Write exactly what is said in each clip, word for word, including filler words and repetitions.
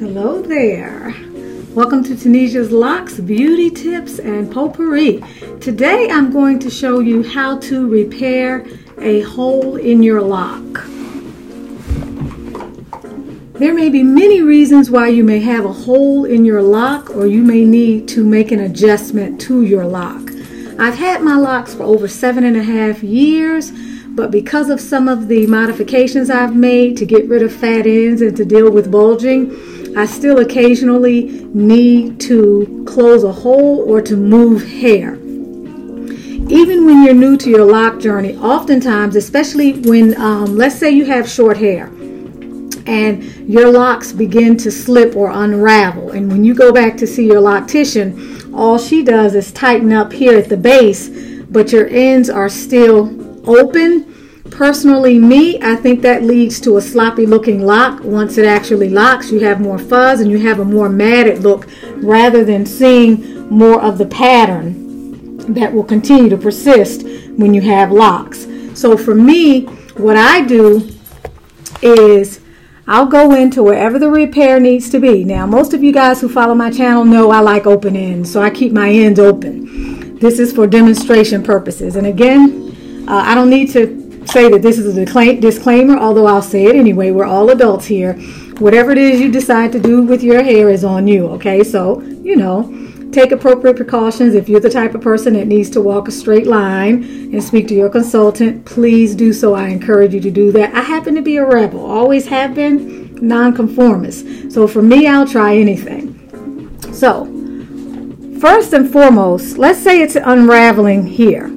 Hello there. Welcome to Tunisia's Locks, Beauty Tips and Potpourri. Today I'm going to show you how to repair a hole in your lock. There may be many reasons why you may have a hole in your lock, or you may need to make an adjustment to your lock. I've had my locks for over seven and a half years, but because of some of the modifications I've made to get rid of fat ends and to deal with bulging, I still occasionally need to close a hole or to move hair. Even when you're new to your lock journey, oftentimes, especially when, um, let's say you have short hair, and your locks begin to slip or unravel. And when you go back to see your loctician, all she does is tighten up here at the base, but your ends are still open. Personally, me, I think that leads to a sloppy looking lock. Once it actually locks, you have more fuzz and you have a more matted look rather than seeing more of the pattern that will continue to persist when you have locks. So for me, what I do is I'll go into wherever the repair needs to be. Now, most of you guys who follow my channel know I like open ends, so I keep my ends open. This is for demonstration purposes. And again, uh, I don't need to say that this is a disclaimer, although I'll say it anyway. We're all adults here. Whatever it is you decide to do with your hair is on you, okay? So, you know, take appropriate precautions. If you're the type of person that needs to walk a straight line and speak to your consultant, please do so. I encourage you to do that. I happen to be a rebel, always have been, nonconformist. So for me, I'll try anything. So first and foremost, let's say it's unraveling here.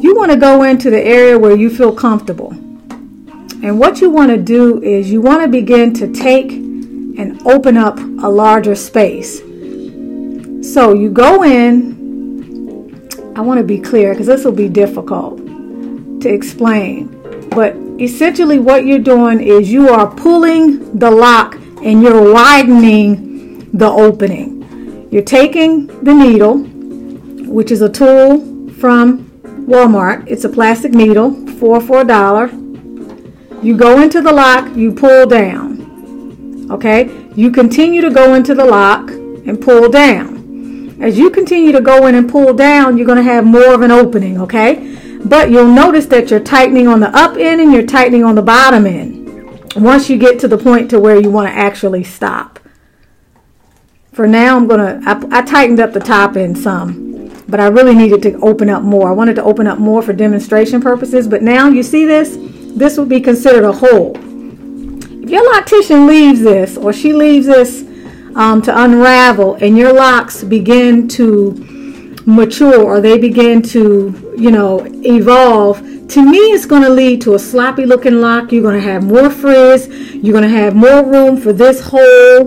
You want to go into the area where you feel comfortable. And what you want to do is you want to begin to take and open up a larger space. So you go in, I want to be clear because this will be difficult to explain, but essentially what you're doing is you are pulling the lock and you're widening the opening. You're taking the needle, which is a tool from Walmart. It's a plastic needle, four for a dollar. You go into the lock, you pull down, okay? You continue to go into the lock and pull down. As you continue to go in and pull down, you're going to have more of an opening, okay? But you'll notice that you're tightening on the up end and you're tightening on the bottom end once you get to the point to where you want to actually stop. For now, I'm going to, I, I tightened up the top end some, but I really needed to open up more. I wanted to open up more for demonstration purposes, but now you see this? This would be considered a hole. If your loctician leaves this, or she leaves this, Um, to unravel and your locks begin to mature or they begin to, you know, evolve, to me it's going to lead to a sloppy looking lock. You're going to have more frizz. You're going to have more room for this hole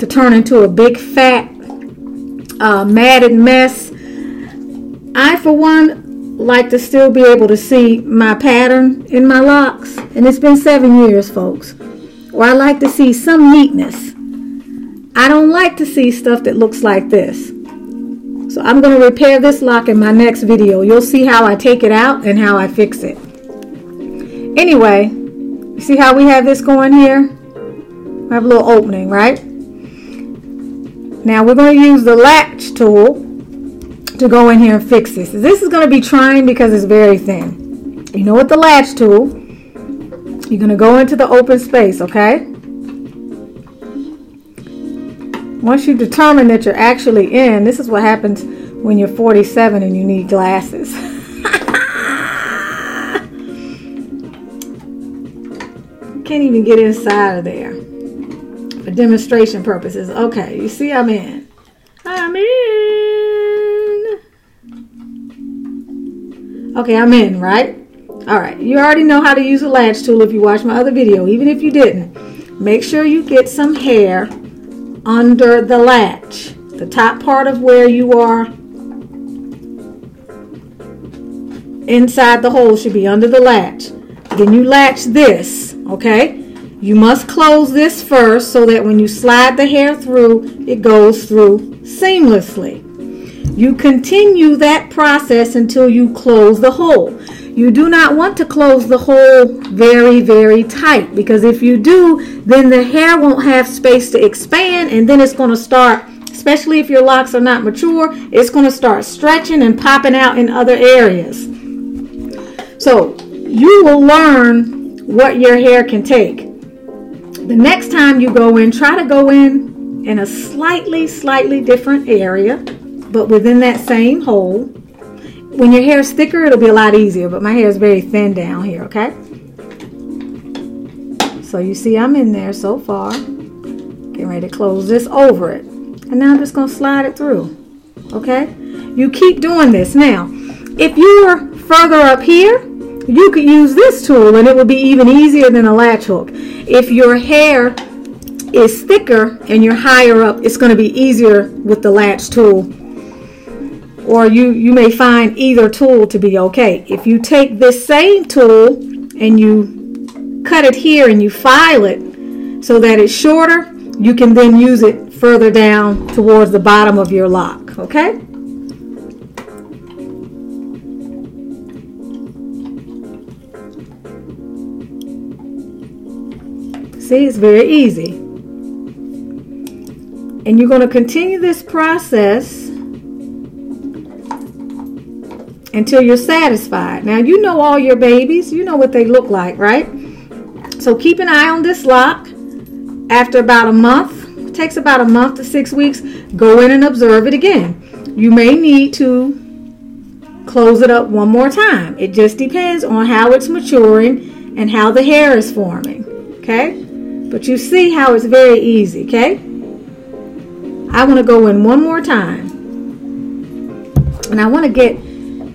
to turn into a big fat uh, matted mess. I, for one, like to still be able to see my pattern in my locks, and it's been seven years, folks, or I like to see some neatness. I don't like to see stuff that looks like this. So I'm going to repair this lock in my next video. You'll see how I take it out and how I fix it. Anyway, you see how we have this going here? We have a little opening, right? Now we're going to use the latch tool to go in here and fix this. This is going to be trying because it's very thin. You know, with the latch tool, you're going to go into the open space, okay? Once you determine that you're actually in, this is what happens when you're forty-seven and you need glasses. Can't even get inside of there for demonstration purposes. Okay, you see I'm in. I'm in. Okay, I'm in, right? All right, you already know how to use a latch tool if you watched my other video. Even if you didn't, make sure you get some hair under the latch, the top part of where you are inside the hole should be under the latch. Then you latch this, okay? You must close this first so that when you slide the hair through, it goes through seamlessly. You continue that process until you close the hole. You do not want to close the hole very, very tight, because if you do, then the hair won't have space to expand, and then it's going to start, especially if your locks are not mature, it's going to start stretching and popping out in other areas. So you will learn what your hair can take. The next time you go in, try to go in in a slightly, slightly different area, but within that same hole. When your hair is thicker, it'll be a lot easier, but my hair is very thin down here, okay? So you see I'm in there so far. Getting ready to close this over it. And now I'm just going to slide it through, okay? You keep doing this. Now, if you were further up here, you could use this tool, and it would be even easier than a latch hook. If your hair is thicker and you're higher up, it's going to be easier with the latch tool. Or you, you may find either tool to be okay. If you take this same tool and you cut it here and you file it so that it's shorter, you can then use it further down towards the bottom of your lock, okay? See, it's very easy. And you're going to continue this process until you're satisfied. Now, you know all your babies. You know what they look like, right? So keep an eye on this lock. After about a month, it takes about a month to six weeks, go in and observe it again. You may need to close it up one more time. It just depends on how it's maturing and how the hair is forming, okay? But you see how it's very easy, okay? I want to go in one more time. And I want to get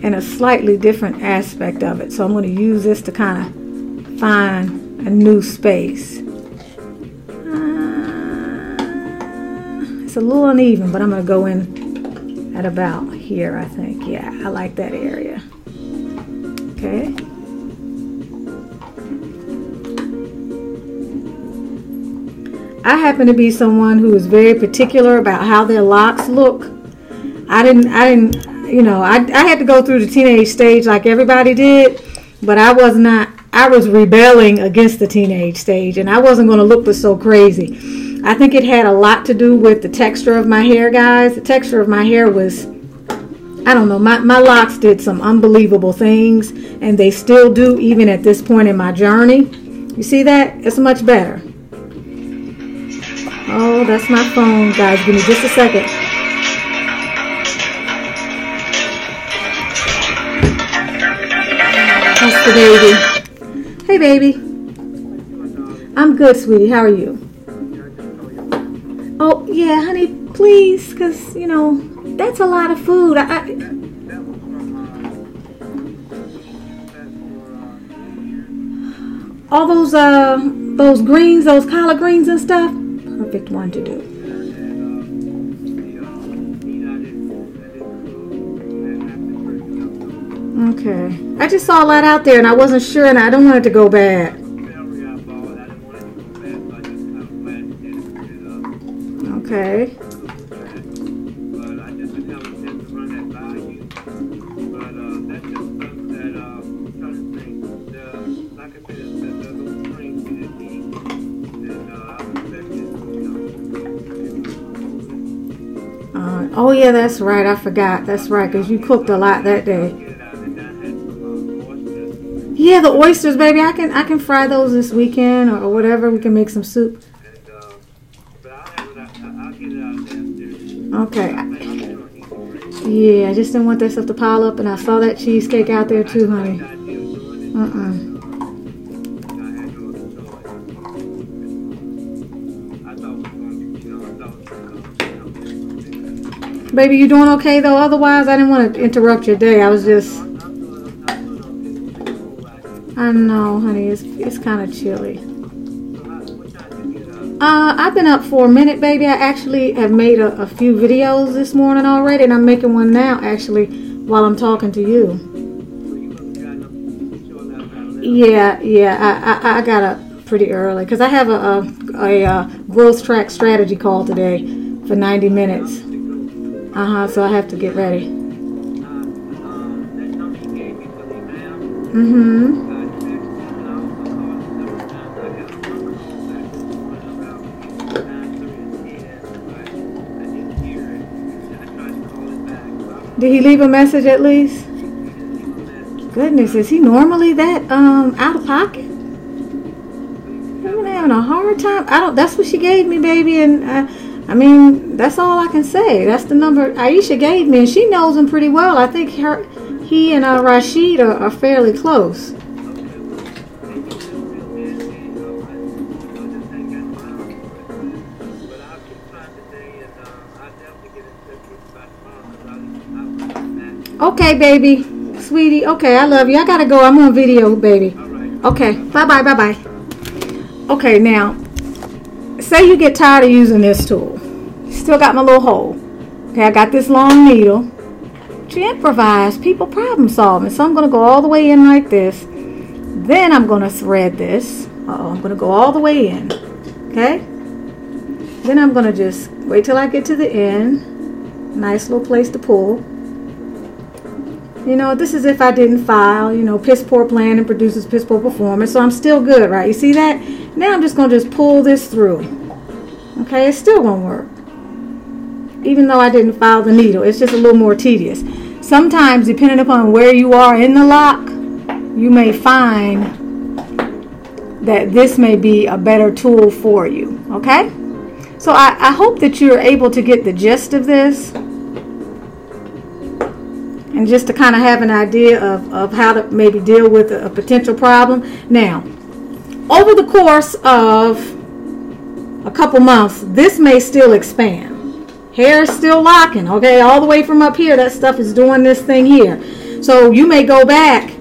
in a slightly different aspect of it. So I'm going to use this to kind of find a new space. Uh, it's a little uneven, but I'm going to go in at about here, I think. Yeah, I like that area. Okay. I happen to be someone who is very particular about how their locks look. I didn't, I didn't, You know, I, I had to go through the teenage stage like everybody did, but I was not, I was rebelling against the teenage stage, and I wasn't going to look so crazy. I think it had a lot to do with the texture of my hair, guys. The texture of my hair was, I don't know, my, my locks did some unbelievable things, and they still do even at this point in my journey. You see that? It's much better. Oh, that's my phone, guys. Give me just a second. Baby. Hey, baby. I'm good, sweetie. How are you? Oh, yeah, honey, please, because, you know, that's a lot of food. I, I... All those, uh, those greens, those collard greens and stuff, perfect one to do. Okay. I just saw a lot out there and I wasn't sure, and I don't want it to go bad. Okay. Uh, oh yeah, that's right. I forgot. That's right, because you cooked a lot that day. Yeah, the oysters, baby. I can I can fry those this weekend or, or whatever. We can make some soup. Okay. Yeah, I just didn't want that stuff to pile up, and I saw that cheesecake out there too, honey. Uh-uh. Baby, you doing okay though? Otherwise, I didn't want to interrupt your day. I was just. I know, honey, it's it's kind of chilly. Uh, I've been up for a minute, baby. I actually have made a, a few videos this morning already, and I'm making one now, actually, while I'm talking to you. Yeah, yeah, I, I, I got up pretty early, because I have a, a, a Growth Track Strategy call today for ninety minutes. Uh-huh, so I have to get ready. Mm-hmm. Did he leave a message at least? Goodness, is he normally that um out of pocket? I'm having a hard time. I don't. That's what she gave me, baby, and I, I mean that's all I can say. That's the number Aisha gave me, and she knows him pretty well. I think her, he, and uh, Rashid are, are fairly close. Okay, baby, sweetie. Okay, I love you. I gotta go. I'm on video, baby. Okay, bye bye, bye bye. Okay, now, say you get tired of using this tool. Still got my little hole. Okay, I got this long needle. She improvised. People problem solving. So I'm gonna go all the way in like this. Then I'm gonna thread this. Uh oh, I'm gonna go all the way in. Okay. Then I'm gonna just wait till I get to the end. Nice little place to pull. You know, this is if I didn't file, you know, piss poor planning produces piss poor performance. So I'm still good, right? You see that? Now I'm just going to just pull this through. Okay, it still won't work. Even though I didn't file the needle, it's just a little more tedious. Sometimes, depending upon where you are in the lock, you may find that this may be a better tool for you. Okay? So I, I hope that you're able to get the gist of this. And just to kind of have an idea of, of how to maybe deal with a, a potential problem. Now, over the course of a couple months, this may still expand. Hair is still locking, okay? All the way from up here, that stuff is doing this thing here. So you may go back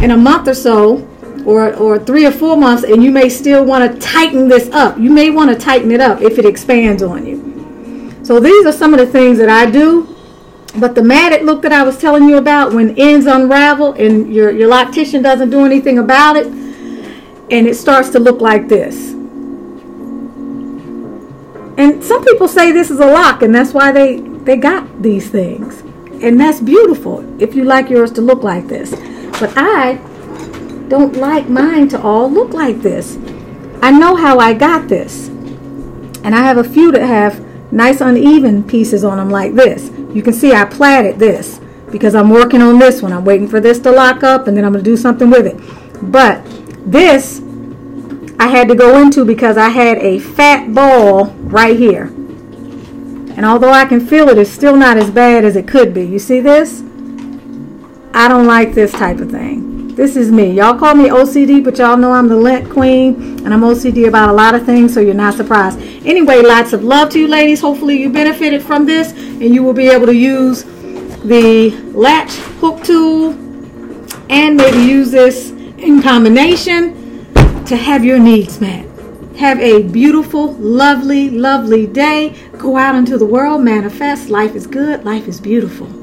in a month or so, or, or three or four months, and you may still want to tighten this up. You may want to tighten it up if it expands on you. So these are some of the things that I do. But the matted look that I was telling you about, when ends unravel and your, your loctician doesn't do anything about it, and it starts to look like this. And some people say this is a lock, and that's why they, they got these things. And that's beautiful if you like yours to look like this. But I don't like mine to all look like this. I know how I got this. And I have a few that have nice uneven pieces on them like this. You can see I plaited this because I'm working on this one. I'm waiting for this to lock up, and then I'm going to do something with it. But this I had to go into because I had a fat ball right here. And although I can feel it, it's still not as bad as it could be. You see this? I don't like this type of thing. This is me. Y'all call me O C D, but y'all know I'm the lint queen, and I'm O C D about a lot of things, so you're not surprised. Anyway, lots of love to you ladies. Hopefully you benefited from this, and you will be able to use the latch hook tool and maybe use this in combination to have your needs met. Have a beautiful, lovely, lovely day. Go out into the world, manifest. Life is good. Life is beautiful.